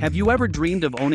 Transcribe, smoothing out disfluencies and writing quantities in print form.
Have you ever dreamed of owning